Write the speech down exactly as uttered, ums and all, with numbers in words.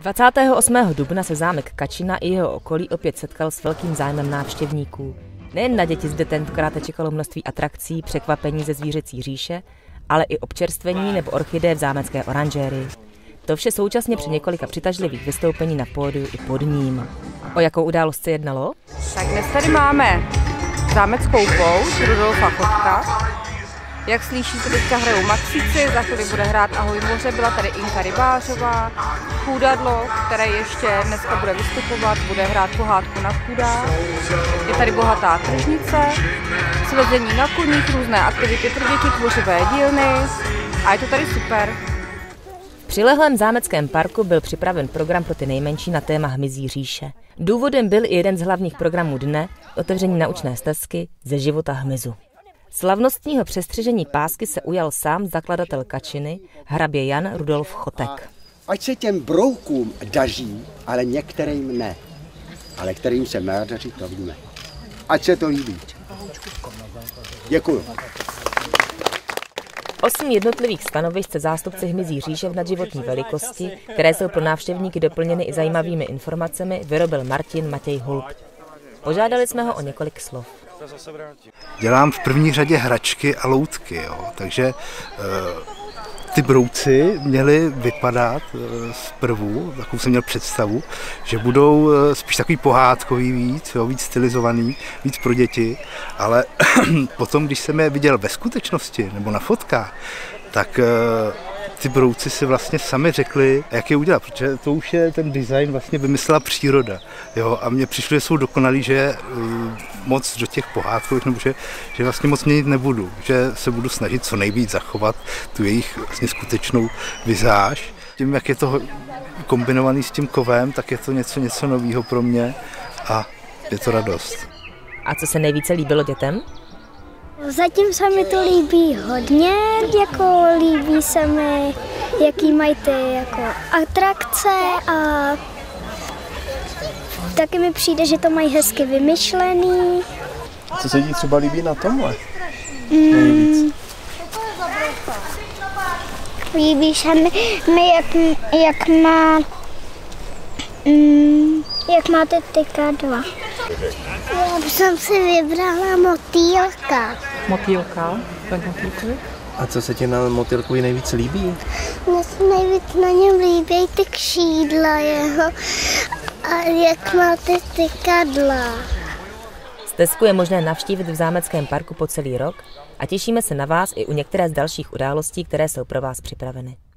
dvacátého osmého dubna se zámek Kačina i jeho okolí opět setkal s velkým zájmem návštěvníků. Nejen na děti zde tentokrát čekalo množství atrakcí, překvapení ze zvířecí říše, ale i občerstvení nebo orchideje v zámecké oranžérii. To vše současně při několika přitažlivých vystoupení na pódiu i pod ním. O jakou událost se jednalo? Tak dnes tady máme zámeckou pouť Rudolfa Chotka. Jak slyšíte, teďka hrajou Maxíci, za chvíli bude hrát Ahoj moře, byla tady Inka Rybářová, Chůdadlo, které ještě dneska bude vystupovat, bude hrát pohádku na chudá. Je tady bohatá tržnice, svezení na koních, různé aktivity pro děti, tvořivé dílny a je to tady super. V přilehlém zámeckém parku byl připraven program pro ty nejmenší na téma hmyzí říše. Důvodem byl i jeden z hlavních programů dne, otevření naučné stezky Ze života hmyzu. Slavnostního přestřižení pásky se ujal sám zakladatel Kačiny, hrabě Jan Rudolf Chotek. Ať se těm broukům daří, ale některým ne. Ale kterým se má daří, to víme. Ať se to líbí. Děkuju. Osm jednotlivých stanovišť se zástupci hmyzí říše v nadživotní velikosti, které jsou pro návštěvníky doplněny i zajímavými informacemi, vyrobil Martin Matěj Hulb. Požádali jsme ho o několik slov. Dělám v první řadě hračky a loutky, jo. Takže e, ty brouci měly vypadat e, zprvu, takovou jsem měl představu, že budou e, spíš takový pohádkový víc, jo, víc stylizovaný, víc pro děti, ale potom, když jsem je viděl ve skutečnosti nebo na fotkách, tak e, ty brouci si vlastně sami řekli, jak je udělat, protože to už je ten design vlastně vymyslela příroda. Jo, a mně přišlo, že jsou dokonalí, že moc do těch pohádkových, nebo že, že vlastně moc měnit nebudu, že se budu snažit co nejvíc zachovat tu jejich vlastně skutečnou vizáž. Tím, jak je to kombinovaný s tím kovem, tak je to něco, něco novýho pro mě a je to radost. A co se nejvíce líbilo dětem? Zatím se mi to líbí hodně, jako líbí se mi, jaký mají ty jako atrakce a taky mi přijde, že to mají hezky vymyšlený. Co se ti třeba líbí na tomhle? Mm. Líbí se mi, mi jak, jak má, mm, jak má ty tyka dva. Já jsem si vybrala motýlka. Motýlka? Tak motýlku. A co se ti na motýlku nejvíc líbí? Mně se nejvíc na něm líbí ty křídla jeho a jak má ty tykadla. Stezku je možné navštívit v zámeckém parku po celý rok a těšíme se na vás i u některé z dalších událostí, které jsou pro vás připraveny.